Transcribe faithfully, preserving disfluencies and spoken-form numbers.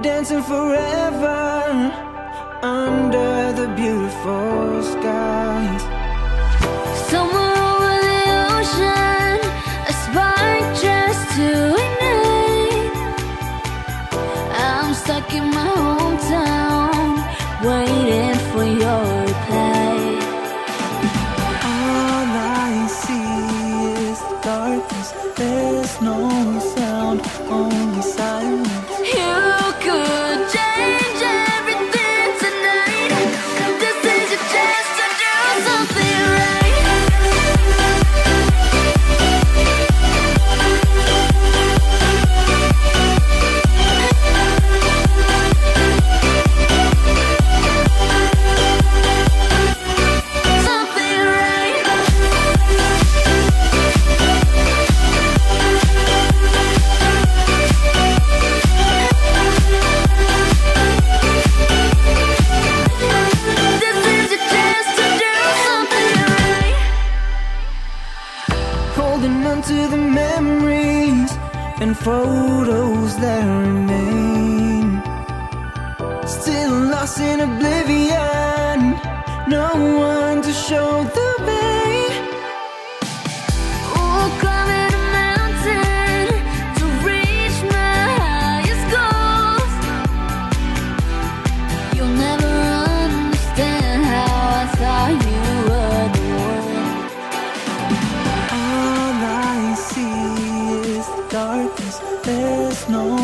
We're dancing forever under the beautiful skies. Somewhere over the ocean, a spark just to ignite. I'm stuck in my hometown, waiting for your reply. All I see is darkness. There's no sound, only silence. To the memories and photos that remain, still lost in oblivion, no one to show the way. Oh, climbing a mountain to reach my highest goals. You'll never understand how I thought you were the one. Darkness, there's no